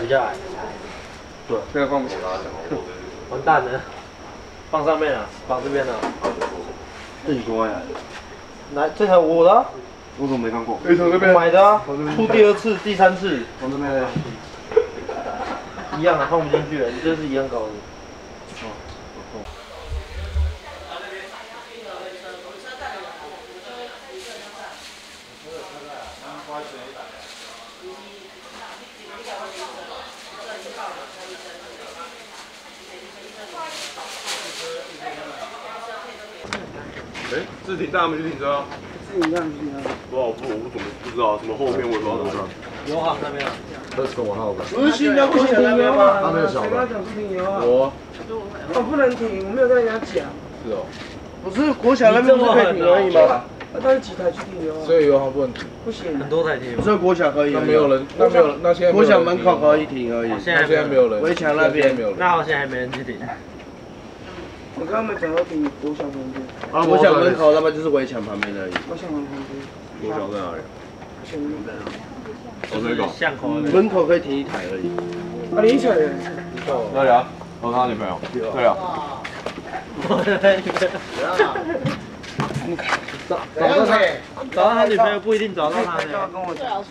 比较矮，对，这个放不起，完蛋了，放上面了，放这边了，这你多呀？来，这台我的，我怎么没看过？哎，从这边买的啊，出第二次、第三次，从这边的，一样的放不进去了，你这是一样高的。 是停站，没去停车。是停站，没停车。我怎么不知道？什么后面我也不知道怎么算。油行那边。那是跟我那个。不是新加坡停那边吗？他没有小的。我跟他讲不停油啊。我不能停，我没有跟人家讲。是哦。不是国小那边不可以停而已吗？那他是几台去停油啊？所以油行不能停。不行，很多台停。所以国小可以。那没有人，那没有，那现在国小门口可以停而已。现在没有人。围墙那边没有人。那好像还没人去停。 我刚刚讲到停国小门边，啊，国小门口那边就是围墙旁边而已。国小门旁边，国小在哪里？我这个巷口门口可以停一台而已。啊，你一起来？哪里啊？我看到女朋友。对啊。找到他女朋友不一定找到他的。跟我讲一下。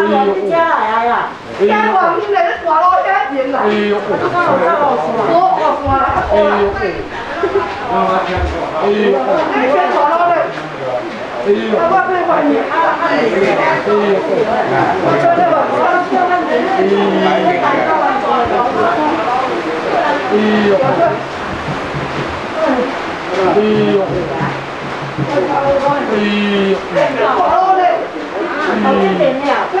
去免遐笑啦，过去嘛唔免讲迄啦。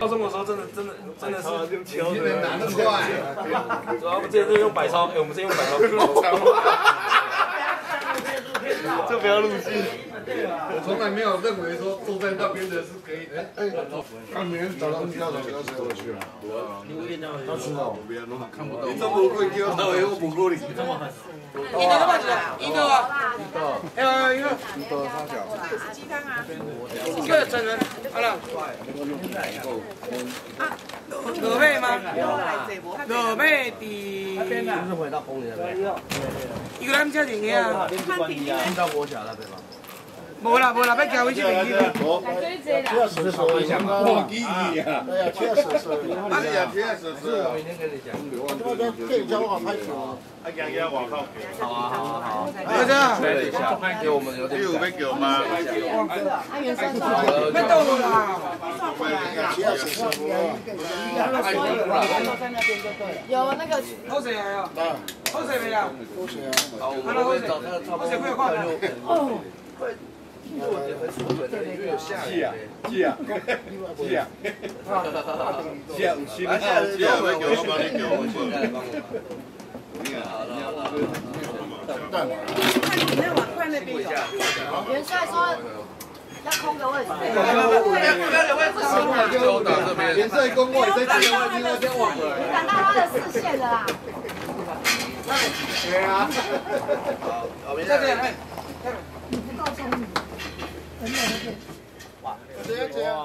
要这么说，真的是难得出来。主要我们之前是用百超，我们是用百超。这不要入戏。我从来没有认为说坐在那边的是可以的。他明天早上要走就要走去了。他吃好，别弄，看不到。你这么会钓，那我又不够力。这么狠。一刀多少钱？一刀啊。一刀。哎呀，一刀三角。这是鸡汤啊。这真人，好了。 啊，卤味吗？卤味的。一个人吃定个啊。看到我吃了对吧？无啦无啦，要交回去便宜。确实是我讲的，有意义啊。哎呀，确实是。哎呀，确实是。我明天跟你讲。这家伙拍球。哎呀呀，我靠！好啊好啊好。儿子，对一下，给我们有点。有没有吗？别动了啦。 有那个喝水没有？喝水没有？喝水啊！喝水快快！哦，快！因为有下雨。是啊。要空的位置，不要留位置，不行啊！联赛公告已经忘了，你挡到他的视线了啦。对啊。好，这边哎，告诉你，很美的。哇，这样。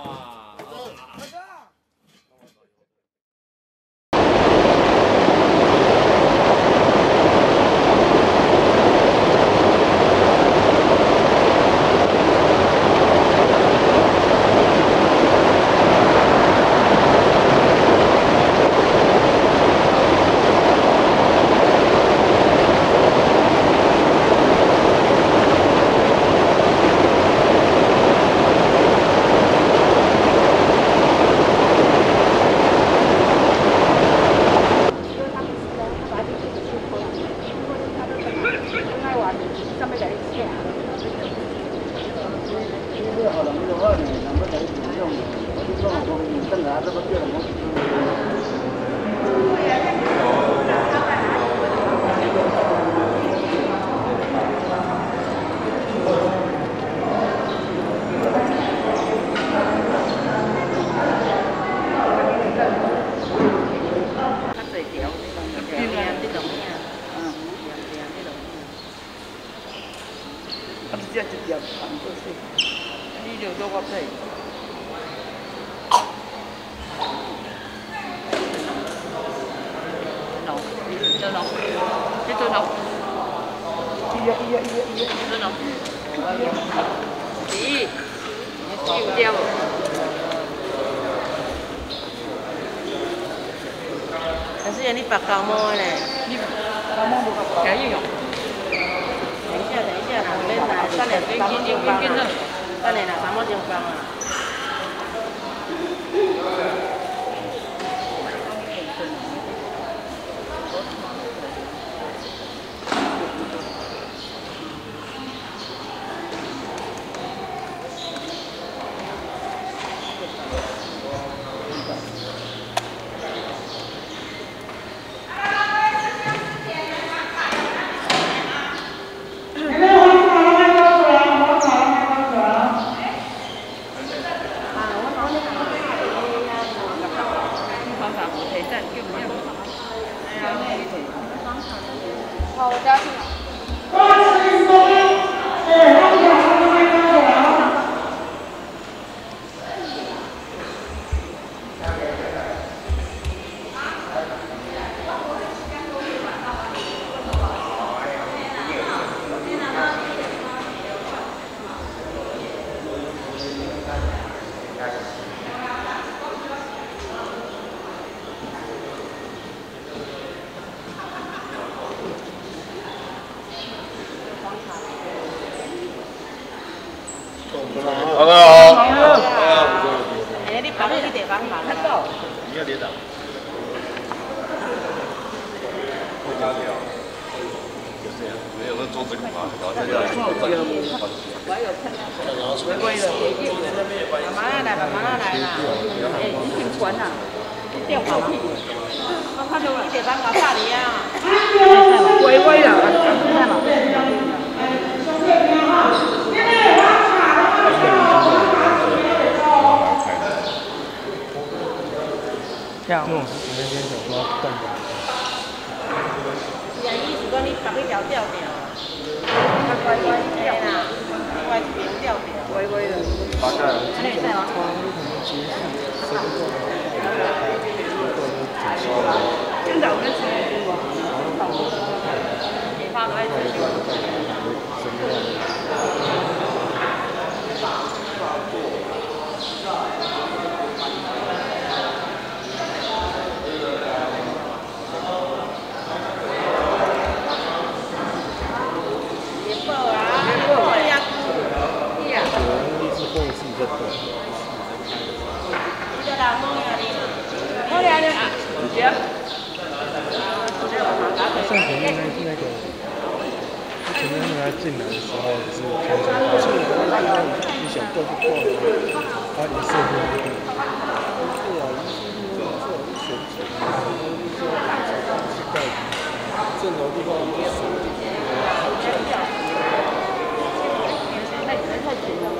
哎，你跑去地方嘛，那够。你要跌倒。回家了。就这样，没有那桌子干嘛？搞这个。我有看到。没关系的，慢慢来，慢慢来啦。哎，你挺管呐，你掉跑屁股。我看到你地方搞啥的呀？乖乖的，看嘛。 这样。因为我之前先想说干啥。伊意思讲你把你条钓钓，他乖乖钓啦，乖乖钓钓，乖乖的。大概。那你在吗？现在我们吃什么？你爸爸爱吃什么？ 进来的时候是天生的，所以你想够不够？他也是不一定。对啊，这种地方没有。那你们太紧了吗？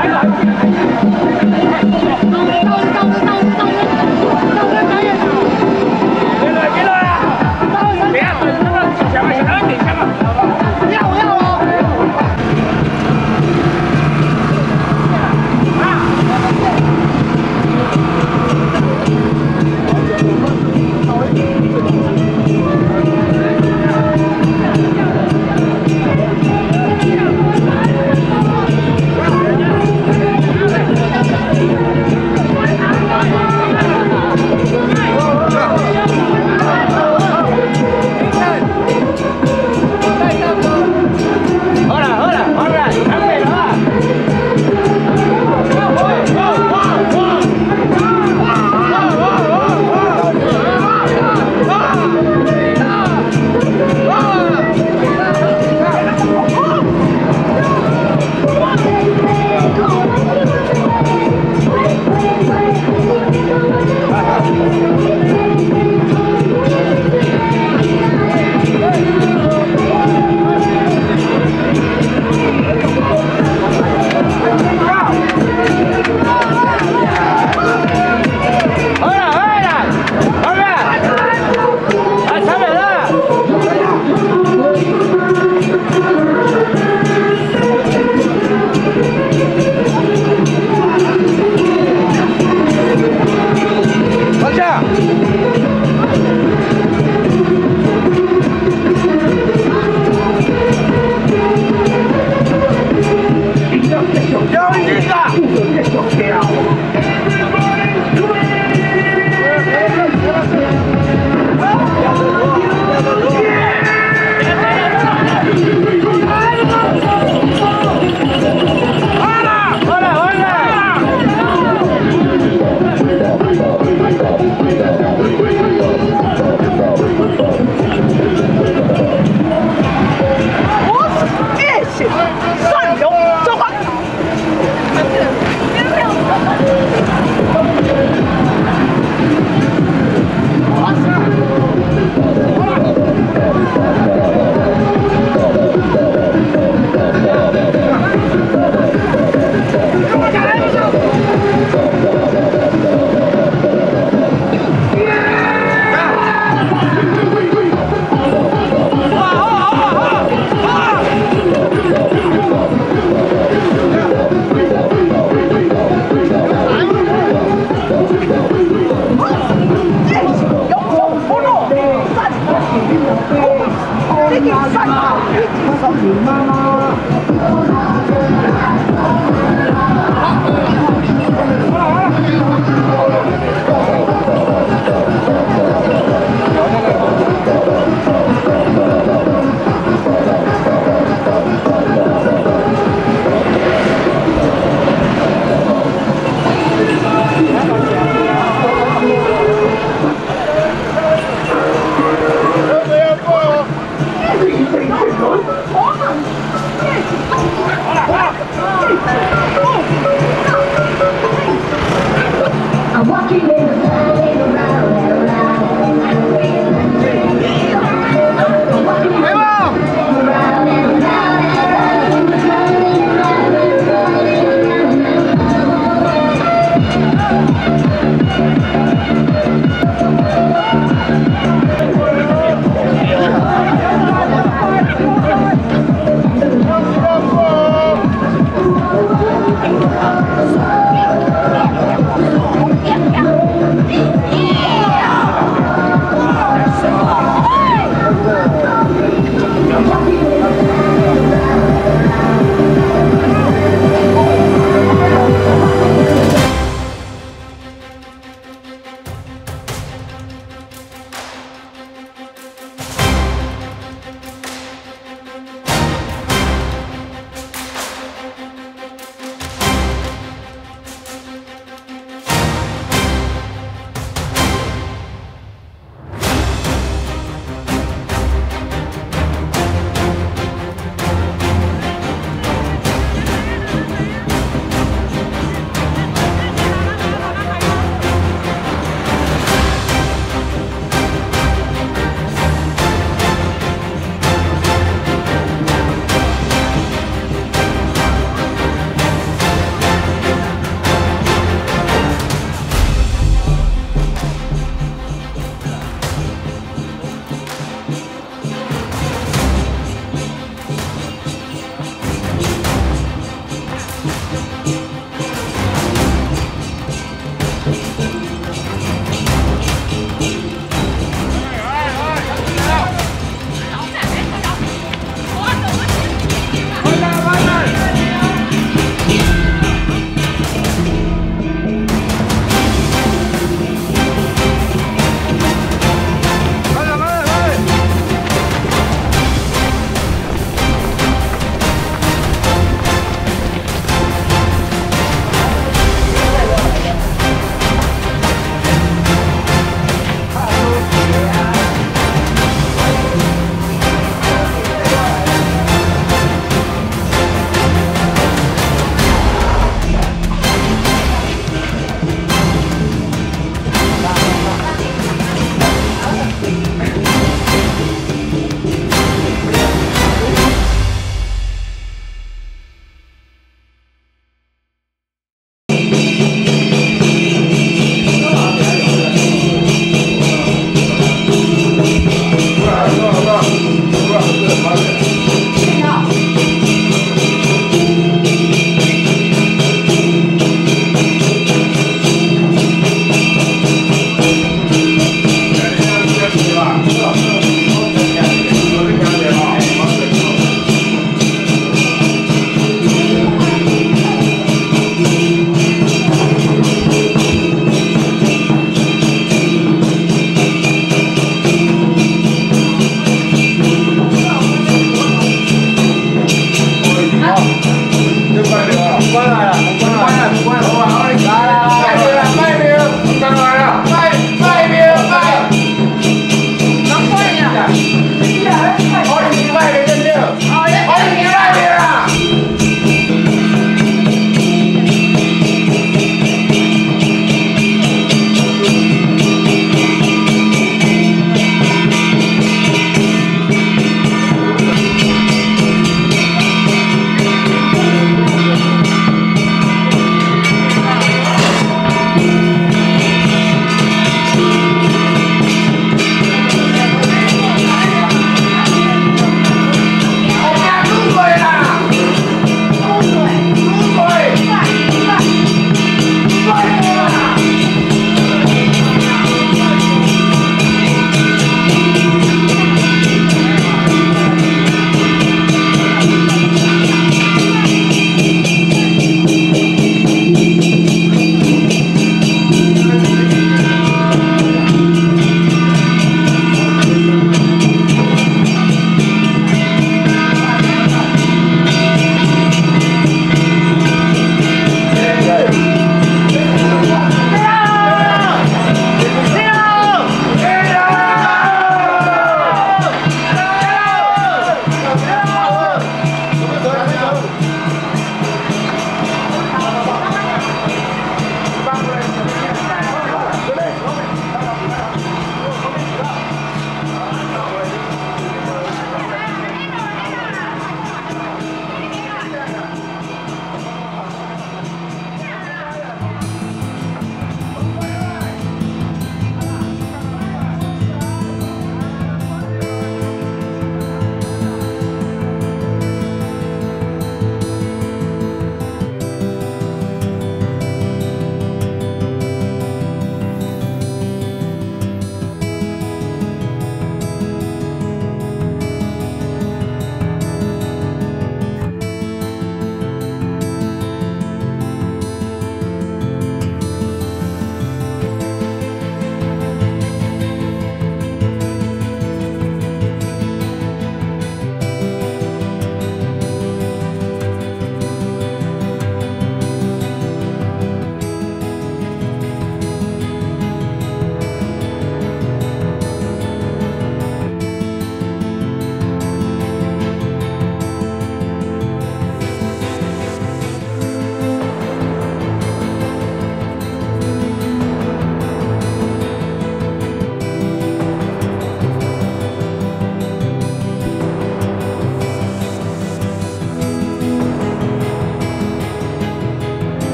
来来来。